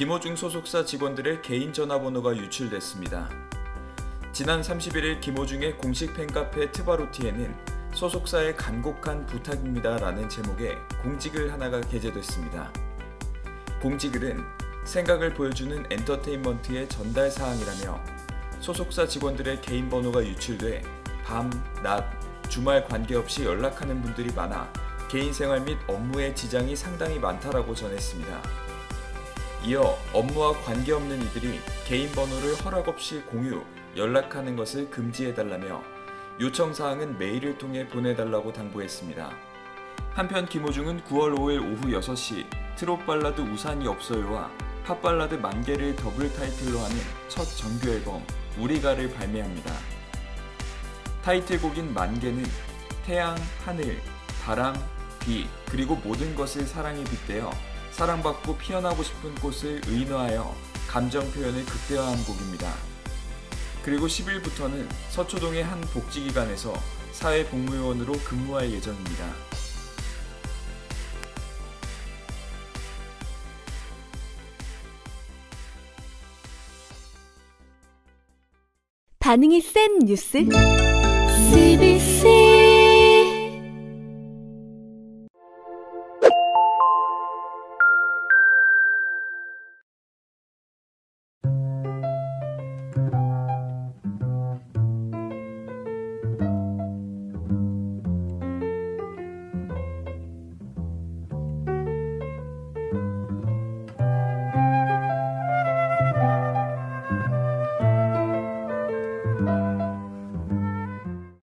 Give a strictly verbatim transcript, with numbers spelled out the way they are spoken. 김호중 소속사 직원들의 개인 전화번호가 유출됐습니다. 지난 삼십일일 김호중의 공식 팬카페 트바로티에는 소속사의 간곡한 부탁입니다 라는 제목의 공지글 하나가 게재됐습니다. 공지글은 생각을 보여주는 엔터테인먼트의 전달 사항이라며 소속사 직원들의 개인 번호가 유출돼 밤, 낮, 주말 관계없이 연락하는 분들이 많아 개인 생활 및 업무에 지장이 상당히 많다라고 전했습니다. 이어 업무와 관계없는 이들이 개인 번호를 허락 없이 공유, 연락하는 것을 금지해달라며 요청사항은 메일을 통해 보내달라고 당부했습니다. 한편 김호중은 구월 오일 오후 여섯 시 트롯 발라드 우산이 없어요와 팝 발라드 만 개를 더블 타이틀로 하는 첫 정규 앨범 우리가를 발매합니다. 타이틀곡인 만 개는 태양, 하늘, 바람, 비 그리고 모든 것을 사랑에 빗대어 사랑받고 피어나고 싶은 꽃을 의인화하여 감정 표현을 극대화한 곡입니다. 그리고 십일부터는 서초동의 한 복지기관에서 사회복무요원으로 근무할 예정입니다. 반응이 센 뉴스.